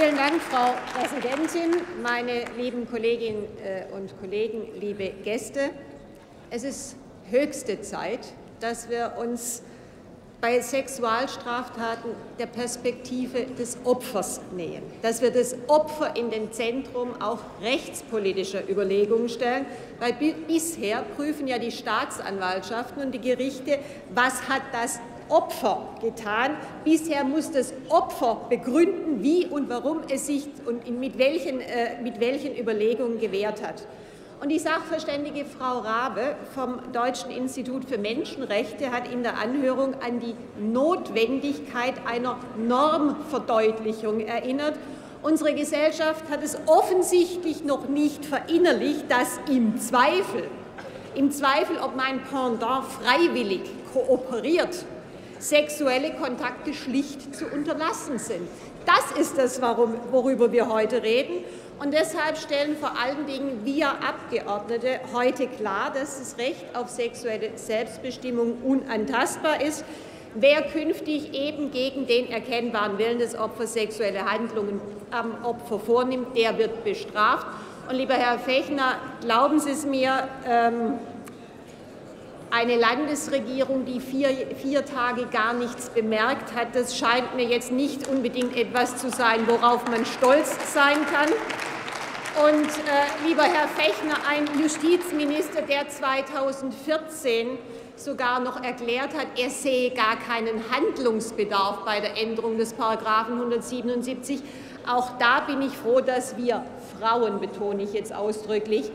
Vielen Dank, Frau Präsidentin, meine lieben Kolleginnen und Kollegen, liebe Gäste. Es ist höchste Zeit, dass wir uns bei Sexualstraftaten der Perspektive des Opfers nähern, dass wir das Opfer in den Zentrum auch rechtspolitischer Überlegungen stellen, weil bisher prüfen ja die Staatsanwaltschaften und die Gerichte, was hat das Opfer getan. Bisher muss das Opfer begründen, wie und warum es sich und mit welchen Überlegungen gewehrt hat. Und die Sachverständige Frau Rabe vom Deutschen Institut für Menschenrechte hat in der Anhörung an die Notwendigkeit einer Normverdeutlichung erinnert. Unsere Gesellschaft hat es offensichtlich noch nicht verinnerlicht, dass im Zweifel, ob mein Pendant freiwillig kooperiert, sexuelle Kontakte schlicht zu unterlassen sind. Das ist das, worüber wir heute reden. Und deshalb stellen vor allen Dingen wir Abgeordnete heute klar, dass das Recht auf sexuelle Selbstbestimmung unantastbar ist. Wer künftig eben gegen den erkennbaren Willen des Opfers sexuelle Handlungen am Opfer vornimmt, der wird bestraft. Und lieber Herr Fechner, glauben Sie es mir, eine Landesregierung, die vier Tage gar nichts bemerkt hat, das scheint mir jetzt nicht unbedingt etwas zu sein, worauf man stolz sein kann. Und lieber Herr Fechner, ein Justizminister, der 2014 sogar noch erklärt hat, er sehe gar keinen Handlungsbedarf bei der Änderung des Paragraphen 177. Auch da bin ich froh, dass wir Frauen, betone ich jetzt ausdrücklich,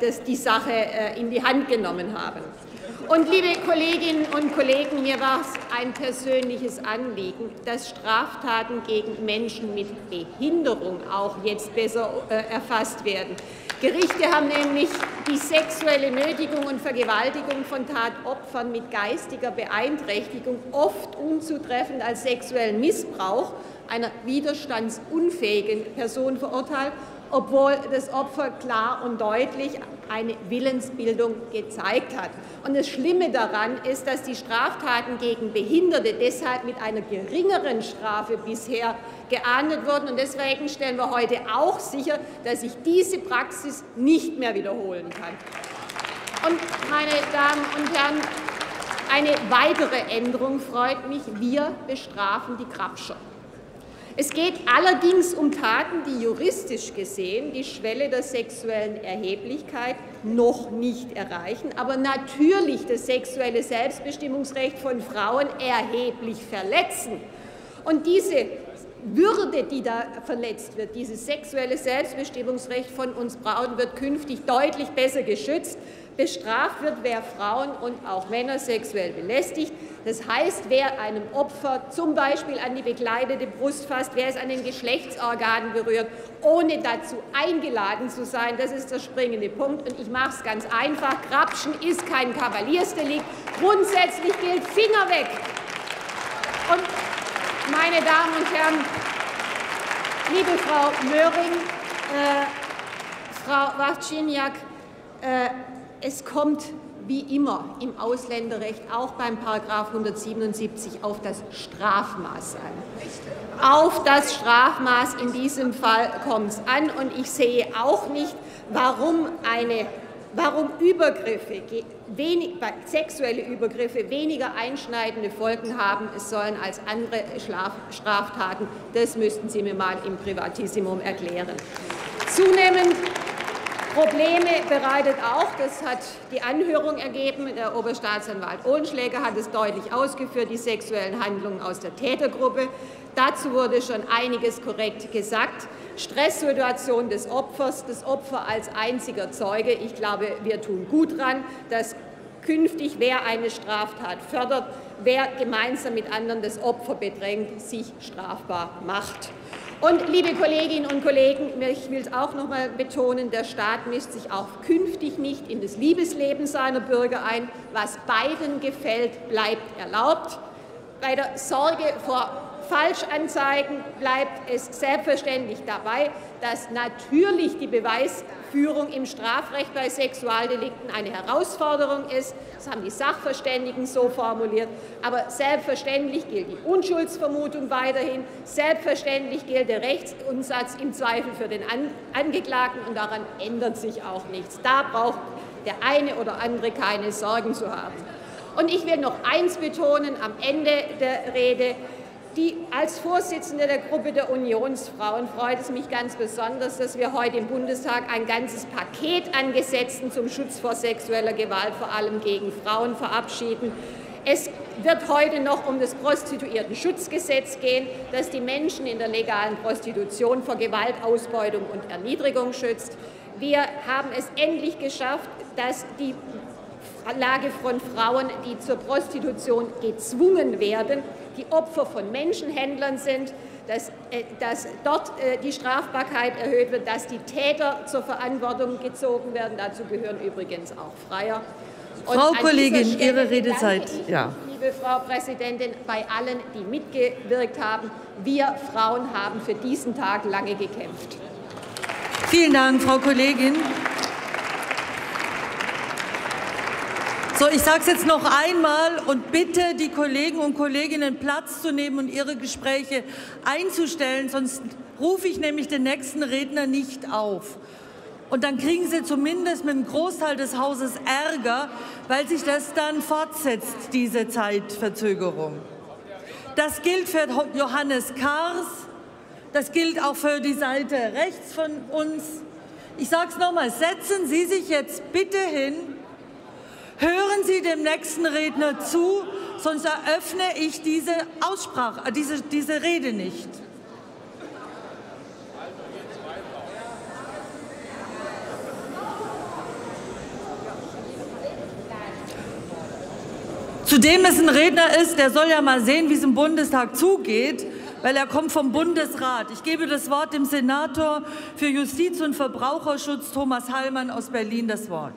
dass die Sache in die Hand genommen haben. Und liebe Kolleginnen und Kollegen, mir war es ein persönliches Anliegen, dass Straftaten gegen Menschen mit Behinderung auch jetzt besser erfasst werden. Gerichte haben nämlich die sexuelle Nötigung und Vergewaltigung von Tatopfern mit geistiger Beeinträchtigung oft unzutreffend als sexuellen Missbrauch einer widerstandsunfähigen Person verurteilt, obwohl das Opfer klar und deutlich eine Willensbildung gezeigt hat. Und das Schlimme daran ist, dass die Straftaten gegen Behinderte deshalb mit einer geringeren Strafe bisher geahndet wurden. Und deswegen stellen wir heute auch sicher, dass sich diese Praxis nicht mehr wiederholen kann. Und meine Damen und Herren, eine weitere Änderung freut mich. Wir bestrafen die Grabscher. Es geht allerdings um Taten, die juristisch gesehen die Schwelle der sexuellen Erheblichkeit noch nicht erreichen, aber natürlich das sexuelle Selbstbestimmungsrecht von Frauen erheblich verletzen. Und diese Würde, die da verletzt wird, dieses sexuelle Selbstbestimmungsrecht von uns Frauen wird künftig deutlich besser geschützt. Bestraft wird, wer Frauen und auch Männer sexuell belästigt. Das heißt, wer einem Opfer zum Beispiel an die bekleidete Brust fasst, wer es an den Geschlechtsorganen berührt, ohne dazu eingeladen zu sein, das ist der springende Punkt. Und ich mache es ganz einfach. Grapschen ist kein Kavaliersdelikt. Grundsätzlich gilt Finger weg. Und, meine Damen und Herren, liebe Frau Möhring, Frau Wawczyniak, es kommt wie immer im Ausländerrecht, auch beim Paragraph 177, auf das Strafmaß an. Auf das Strafmaß in diesem Fall kommt es an. Und ich sehe auch nicht, warum Übergriffe, sexuelle Übergriffe weniger einschneidende Folgen haben sollen als andere Straftaten. Das müssten Sie mir mal im Privatissimum erklären. Zunehmend Probleme bereitet auch, das hat die Anhörung ergeben, der Oberstaatsanwalt Ohlenschläger hat es deutlich ausgeführt, die sexuellen Handlungen aus der Tätergruppe. Dazu wurde schon einiges korrekt gesagt. Stresssituation des Opfers, das Opfer als einziger Zeuge. Ich glaube, wir tun gut daran, dass künftig, wer eine Straftat fördert, wer gemeinsam mit anderen das Opfer bedrängt, sich strafbar macht. Und, liebe Kolleginnen und Kollegen, ich will es auch noch einmal betonen, der Staat mischt sich auch künftig nicht in das Liebesleben seiner Bürger ein. Was beiden gefällt, bleibt erlaubt. Bei der Sorge vor Falschanzeigen bleibt es selbstverständlich dabei, dass natürlich die Beweisführung im Strafrecht bei Sexualdelikten eine Herausforderung ist. Das haben die Sachverständigen so formuliert. Aber selbstverständlich gilt die Unschuldsvermutung weiterhin. Selbstverständlich gilt der Rechtsgrundsatz im Zweifel für den Angeklagten. Und daran ändert sich auch nichts. Da braucht der eine oder andere keine Sorgen zu haben. Und ich will noch eins betonen am Ende der Rede. Als Vorsitzende der Gruppe der Unionsfrauen freut es mich ganz besonders, dass wir heute im Bundestag ein ganzes Paket an Gesetzen zum Schutz vor sexueller Gewalt, vor allem gegen Frauen, verabschieden. Es wird heute noch um das Prostituiertenschutzgesetz gehen, das die Menschen in der legalen Prostitution vor Gewalt, Ausbeutung und Erniedrigung schützt. Wir haben es endlich geschafft, dass die Lage von Frauen, die zur Prostitution gezwungen werden, die Opfer von Menschenhändlern sind, dass dort die Strafbarkeit erhöht wird, dass die Täter zur Verantwortung gezogen werden. Dazu gehören übrigens auch Freier. Und Frau Kollegin, Ihre Redezeit. Liebe Frau Präsidentin, bei allen, die mitgewirkt haben, wir Frauen haben für diesen Tag lange gekämpft. Vielen Dank, Frau Kollegin. So, ich sage es jetzt noch einmal und bitte die Kollegen und Kolleginnen, Platz zu nehmen und ihre Gespräche einzustellen, sonst rufe ich nämlich den nächsten Redner nicht auf. Und dann kriegen Sie zumindest mit dem Großteil des Hauses Ärger, weil sich das dann fortsetzt, diese Zeitverzögerung. Das gilt für Johannes Kahrs, das gilt auch für die Seite rechts von uns. Ich sage es nochmal, setzen Sie sich jetzt bitte hin. Hören Sie dem nächsten Redner zu, sonst eröffne ich diese Rede nicht. Zudem ist ein Redner ist, der soll ja mal sehen, wie es im Bundestag zugeht, weil er kommt vom Bundesrat. Ich gebe das Wort dem Senator für Justiz und Verbraucherschutz Thomas Heilmann aus Berlin das Wort.